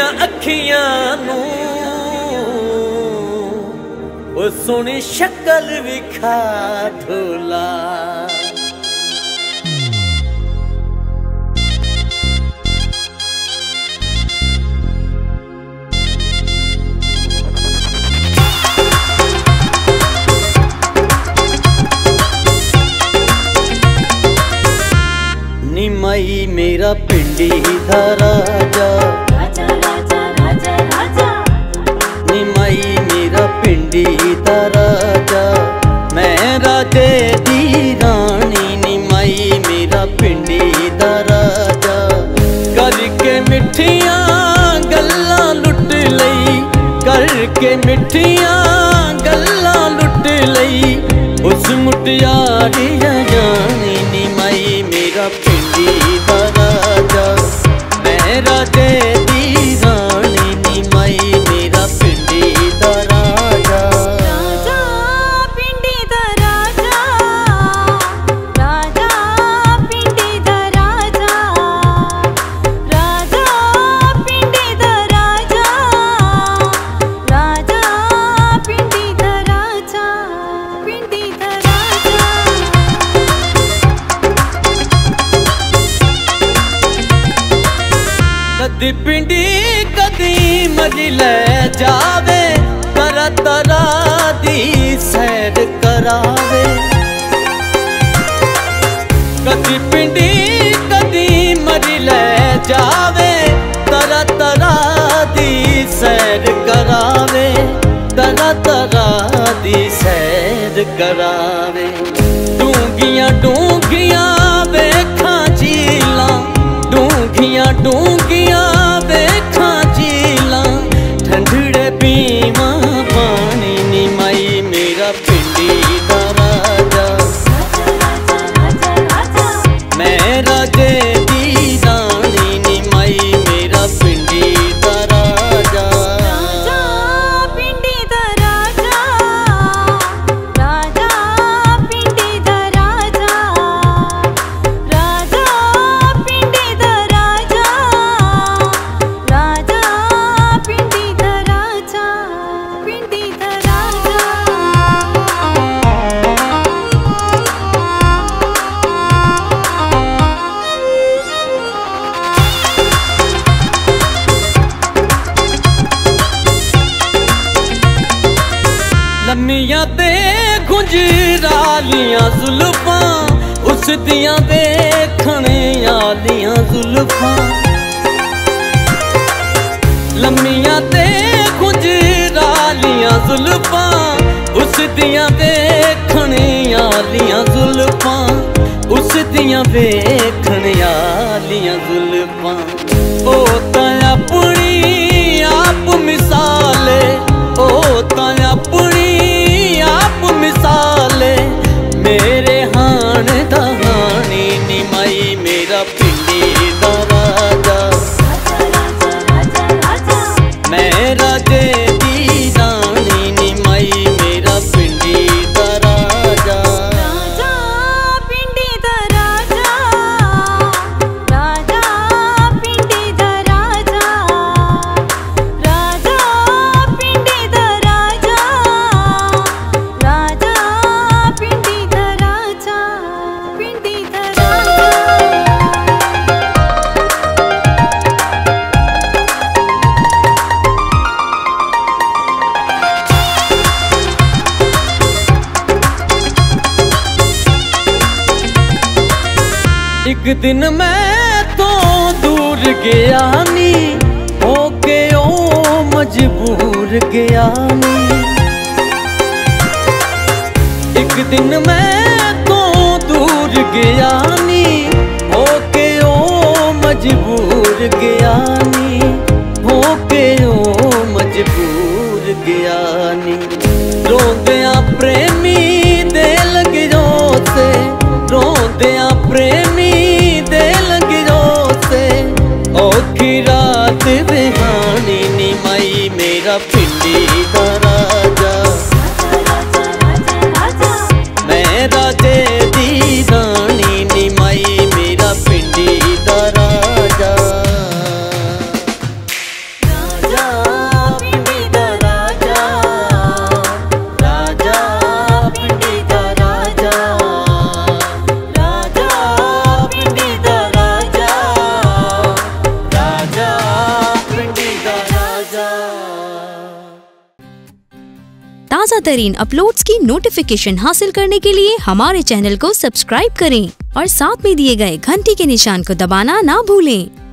दिया अखियां नू ओ सोनी शक्ल विखा धोला। नी माही मेरा पिंडी दा राजा, नी माही मेरा पिंडी दा राजा, मैं राजे दी रानी। नी माही मेरा पिंडी दा राजा, करके मिठियां गल्लां लुट लई, करके मिठियां गल्लां लुट लई उस मुटियारी जानी। नी माही मेरा पिंडी दा राजा, मैं राजे दी रानी। नी माही मेरा पिंडी दा राजा, राजा पिंडी दा राजा, राजा पिंडी दा राजा, राजा पिंडी दा राजा, राजा पिंडी दा राजा, पिंडी दा राजा। कदी पिंडी कदी मरी ले जावे, कर तरा दी सैर करावे। कदी पिंडी कदी मरी ले जावे, कर तरा दी सैर करावे, तर तरा दी सैर करावे। डूंगियां डूंगियां वेखा झीलां, डूंगियां डूंगियां वेखा झीलां, ठंडड़े पीवां पानी। नी माही मेरा पिंडी दा राजा, मैं राजे दी रानी। नी माही मेरा पिंडी दा राजा, पिंडी दा राजा, राजा पिंडी दा राजा, राजा पिंडी दा राजा, राजा पिंडी दा राजा, पिंडी दा राजा। लम्मियां ते गुंजरालियां जुल्फां उस दियां देखने आलियां जुल्फां, लम्मियां ते गुंजरालियां जुल्फां उस दियां देखने आलियां जुल्फां, उस दियां देखने आलियां जुल्फां। ओ तां अपनी आप मिसाले, ओ तां अपनी आप मिसाले मेरे हान दा हानी। नी माही मेरा पिंडी दा राजा, मैं राजे दी रानी। नी माही मेरा पिंडी दा राजा, राजा पिंडी दा राजा, राजा पिंडी दा राजा, राजा पिंडी दा राजा, राजा पिंडी दा राजा, पिंडी दा राजा। एक दिन मैं तो दूर गया नी, होके ओ मजबूर गया नी। एक दिन मैं तो दूर गया नी, होके ओ मजबूर गया नी, होके ओ मजबूर गया नी। रोंदियां प्रेमी दे लगियो से, रोंदियां प्रेमी दे लगियो से औखी रात बिहानी। नी माही मेरा पिंडी दा राजा, मैं राजे दी रानी। नी माही मेरा पिंडी दा राजा। ताज़ा तरीन अपलोड्स की नोटिफिकेशन हासिल करने के लिए हमारे चैनल को सब्सक्राइब करें और साथ में दिए गए घंटी के निशान को दबाना ना भूलें।